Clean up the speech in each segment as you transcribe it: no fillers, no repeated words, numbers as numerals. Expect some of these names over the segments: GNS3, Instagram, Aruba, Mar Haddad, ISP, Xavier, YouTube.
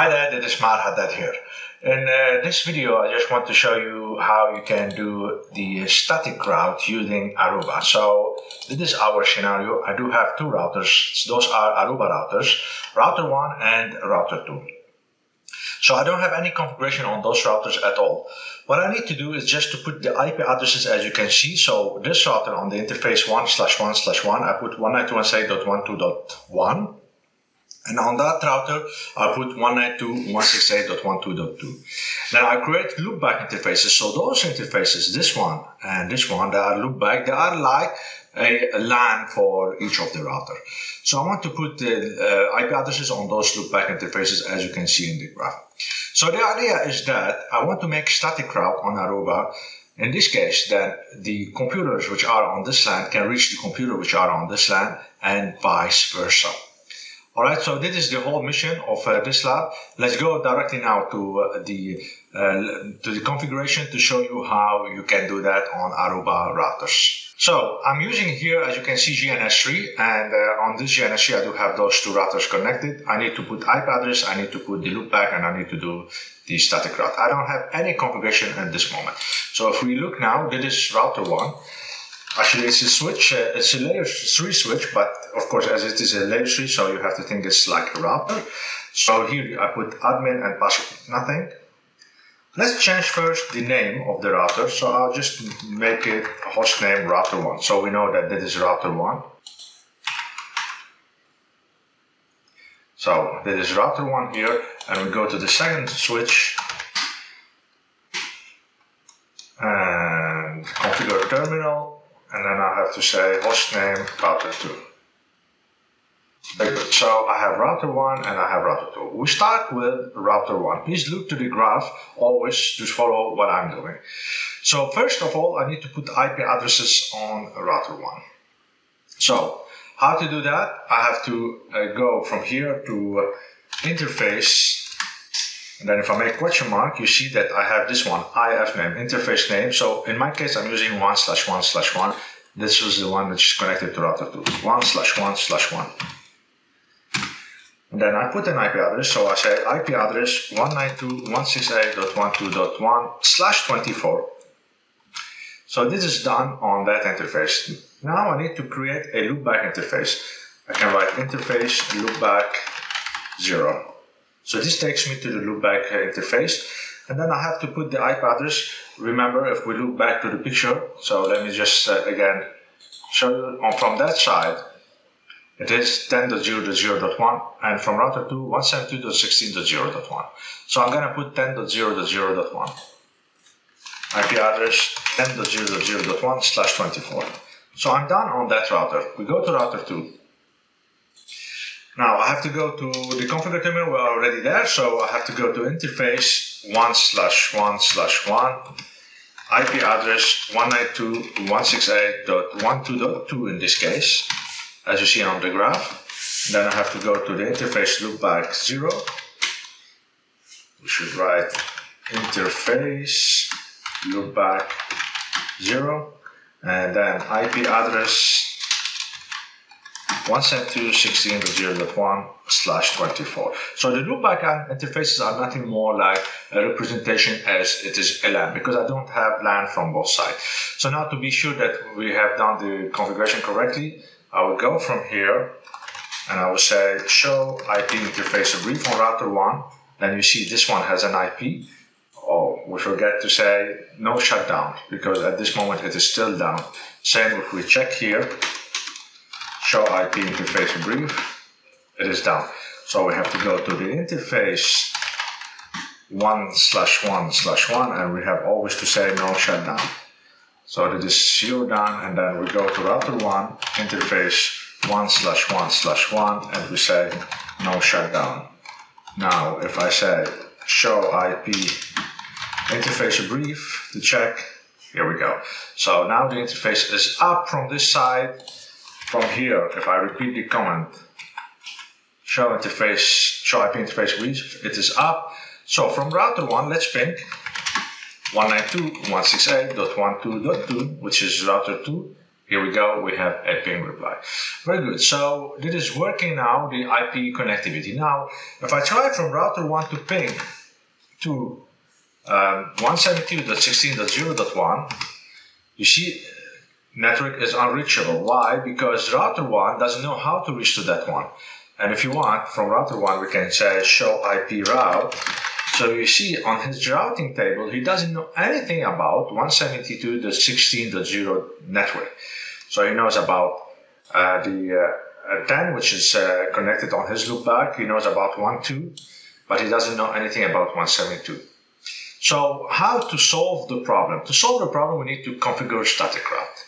Hi there, it is Mar Haddad here. In this video I just want to show you how you can do the static route using Aruba. So this is our scenario. I do have two routers. Those are Aruba routers, router 1 and router 2. So I don't have any configuration on those routers at all. What I need to do is just to put the IP addresses as you can see. So this router on the interface 1/1/1, I put 192.168.12.1. And on that router, I put 192.168.12.2. Now I create loopback interfaces. So those interfaces, this one and this one, that are loopback, they are like a LAN for each of the router. So I want to put the IP addresses on those loopback interfaces as you can see in the graph. So the idea is that I want to make static route on Aruba. In this case, that the computers which are on this LAN can reach the computer which are on this LAN and vice versa. Alright, so this is the whole mission of this lab. Let's go directly now to the configuration to show you how you can do that on Aruba routers. So I'm using here, as you can see, GNS3, and on this GNS3 I do have those two routers connected. I need to put IP address, I need to put the loopback, and I need to do the static route. I don't have any configuration at this moment. So if we look now, this is router 1. Actually, it's a switch, it's a layer 3 switch, but of course, as it is a layer 3, so you have to think it's like a router. So here I put admin and password, nothing. Let's change first the name of the router. So I'll just make it hostname router 1. So we know that this is router 1. So this is router 1 here, and we go to the second switch. And configure terminal. And then I have to say hostname router 2. Very good. So I have router 1 and I have router 2. We start with router 1. Please look to the graph always to follow what I'm doing. So first of all, I need to put IP addresses on router 1. So how to do that? I have to go from here to interface. And then if I make question mark, you see that I have this one, IF name, interface name. So in my case, I'm using 1/1/1. This is the one which is connected to router 2, 1/1/1. And then I put an IP address. So I say IP address 192.168.12.1/24. So this is done on that interface. Now I need to create a loopback interface. I can write interface loopback 0. So this takes me to the loopback interface, and then I have to put the IP address. Remember, if we look back to the picture, so let me just again show you from that side, it is 10.0.0.1, and from router 2, 172.16.0.1. So I'm going to put 10.0.0.1, IP address 10.0.0.1/24. So I'm done on that router. We go to router 2. Now I have to go to the configure terminal. We're already there, so I have to go to interface 1/1/1, IP address 192.168.12.2 in this case, as you see on the graph. Then I have to go to the interface loopback 0. We should write interface loopback 0, and then IP address 172.16.0.1/24. So the loopback interfaces are nothing more like a representation as it is a LAN, because I don't have LAN from both sides. So now to be sure that we have done the configuration correctly, I will go from here and I will say show IP interface brief on router 1. Then you see this one has an IP. Oh, we forget to say no shutdown, because at this moment it is still down. Same if we check here. Show IP interface brief, it is down. So we have to go to the interface 1/1/1, and we have always to say no shutdown. So that is 0 down, and then we go to router 1, interface 1/1/1, and we say no shutdown. Now, if I say show IP interface brief to check, here we go. So now the interface is up from this side. From here, if I repeat the command, show IP interface brief, it is up. So from router 1, let's ping 192.168.12.2, which is router 2, Here we go, we have a ping reply. Very good, so this is working now, the IP connectivity. Now, if I try from router 1 to ping to 172.16.0.1, you see network is unreachable. Why? Because router 1 doesn't know how to reach to that one. And if you want, from router 1 we can say show IP route. So you see on his routing table, he doesn't know anything about 172.16.0 network. So he knows about the 10, which is connected on his loopback. He knows about 1.2, but he doesn't know anything about 172. So how to solve the problem? To solve the problem, we need to configure static route.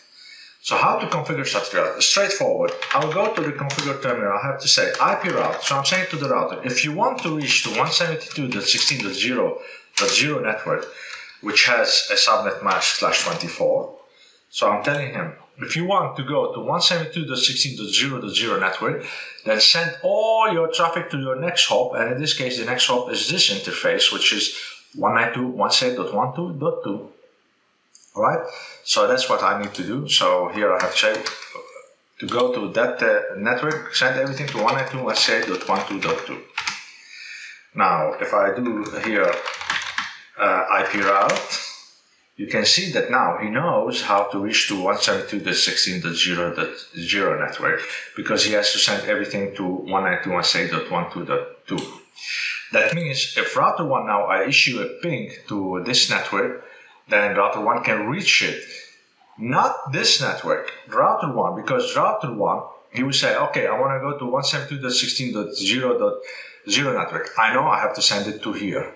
So how to configure static route? Straightforward. I'll go to the configure terminal. I have to say IP route. So I'm saying to the router, if you want to reach to 172.16.0.0 network, which has a subnet mask /24. So I'm telling him, if you want to go to 172.16.0.0 network, then send all your traffic to your next hop. And in this case, the next hop is this interface, which is 192.168.12.2. All right, so that's what I need to do. So here I have checked to go to that network, send everything to 192.168.12.2. Now, if I do here IP route, you can see that now he knows how to reach to 172.16.0.0 network because he has to send everything to 192.168.12.2. That means if router 1 now I issue a ping to this network, then router 1 can reach it. Not this network, router 1, because router 1, he will say, okay, I want to go to 172.16.0.0 network. I know I have to send it to here.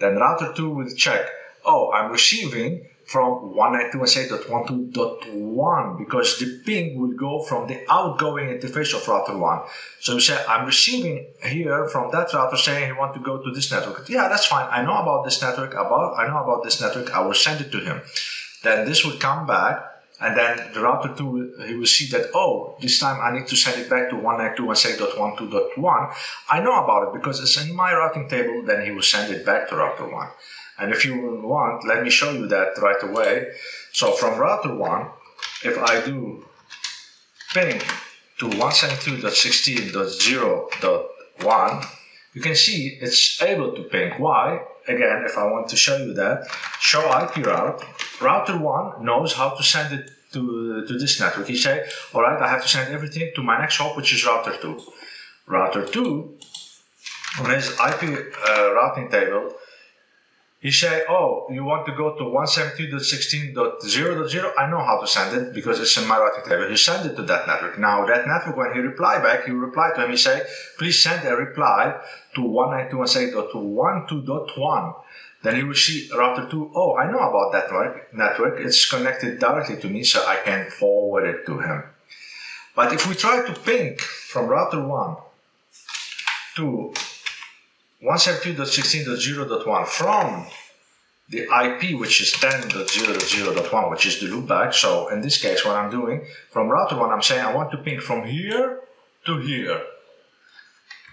Then router 2 will check, oh, I'm receiving from 192.168.12.1 because the ping will go from the outgoing interface of router 1. So you say, I'm receiving here from that router saying he want to go to this network. Yeah, that's fine. I know about this network. I will send it to him. Then this will come back and then the router 2, he will see that, oh, this time I need to send it back to 192.168.12.1. I know about it because it's in my routing table. Then he will send it back to router 1. And if you want, let me show you that right away. So from router 1, if I do ping to 172.16.0.1, you can see it's able to ping. Why? Again, if I want to show you that, show IP route. Router 1 knows how to send it to this network. He say, all right, I have to send everything to my next hop, which is router 2. Router 2, on his IP routing table, you say, oh, you want to go to 172.16.0.0? I know how to send it because it's in my routing table. You send it to that network. Now, that network, when he reply back, you reply to him. You say, please send a reply to 192.168.12.1. Then you will see router 2, oh, I know about that network. It's connected directly to me, so I can forward it to him. But if we try to ping from router 1 to 172.16.0.1 from the IP, which is 10.0.0.1, which is the loopback. So in this case, what I'm doing from router 1, I'm saying I want to ping from here to here.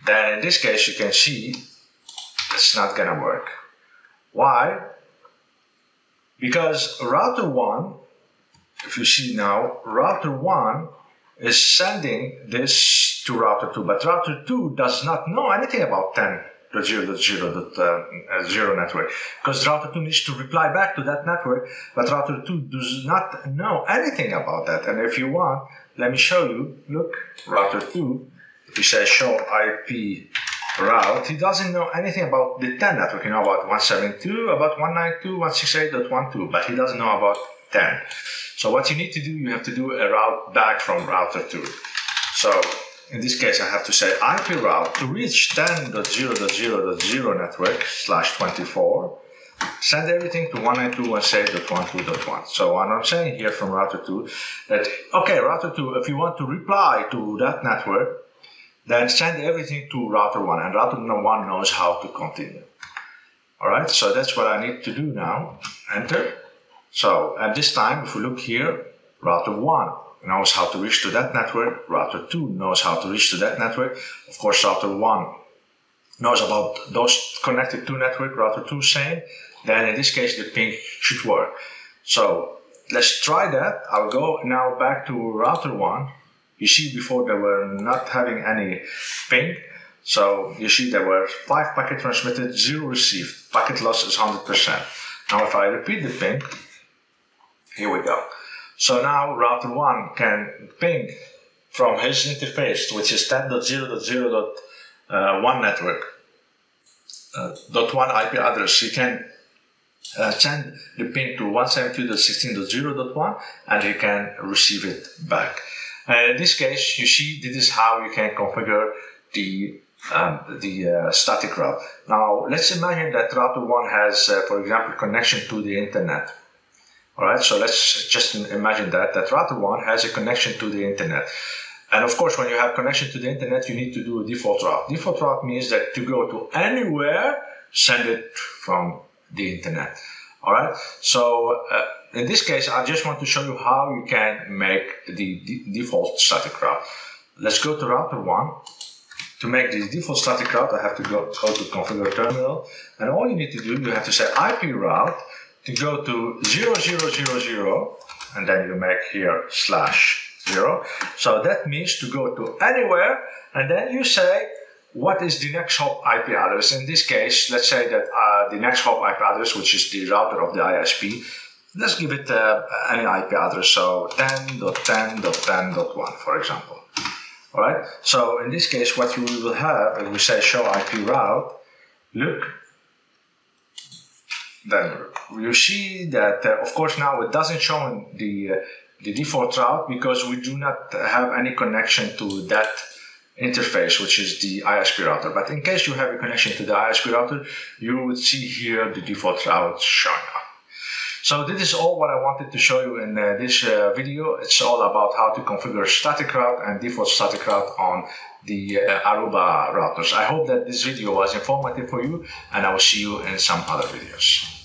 Then in this case, you can see it's not gonna work. Why? Because router 1, if you see now, router 1 is sending this to router 2, but router 2 does not know anything about 10.0.0.0 network because router 2 needs to reply back to that network, but router 2 does not know anything about that. And if you want, let me show you, look, router 2, if you say show IP route, he doesn't know anything about the 10 network. You know about 172, about 192.168.12, but he doesn't know about 10. So what you need to do, you have to do a route back from router 2. So in this case, I have to say IP route to reach 10.0.0.0 network /24, send everything to 192.168.12.1. So what I'm saying here from router 2, that, okay, router 2, if you want to reply to that network, then send everything to router 1, and router 1 knows how to continue. All right, so that's what I need to do now, enter. So at this time, if we look here, router 1 knows how to reach to that network. Router 2 knows how to reach to that network. Of course, router 1 knows about those connected to network. Router 2 same. Then in this case, the ping should work. So let's try that. I'll go now back to router one. You see before they were not having any ping. So you see there were 5 packets transmitted, 0 received. Packet loss is 100%. Now if I repeat the ping, here we go. So now router 1 can ping from his interface, which is 10.0.0.1 network, .1 IP address. He can send the ping to 172.16.0.1 and he can receive it back. And in this case, you see this is how you can configure the static route. Now let's imagine that router 1 has, for example, connection to the internet. All right, so let's just imagine that router 1 has a connection to the internet. And of course, when you have connection to the internet, you need to do a default route. Default route means that to go to anywhere, send it from the internet. All right, so in this case, I just want to show you how you can make the default static route. Let's go to router 1. To make the default static route, I have to go to configure terminal, and all you need to do, you have to say IP route to go to 0000, and then you make here /0. So that means to go to anywhere, and then you say what is the next hop IP address. In this case, let's say that the next hop IP address, which is the router of the ISP, let's give it any IP address, so 10.10.10.1, for example. All right, so in this case, what we will have, if we say show IP route, look, then you see that, of course, now it doesn't show in the default route because we do not have any connection to that interface, which is the ISP router. But in case you have a connection to the ISP router, you would see here the default route showing up. So this is all what I wanted to show you in this video. It's all about how to configure static route and default static route on the Aruba routers. I hope that this video was informative for you, and I will see you in some other videos.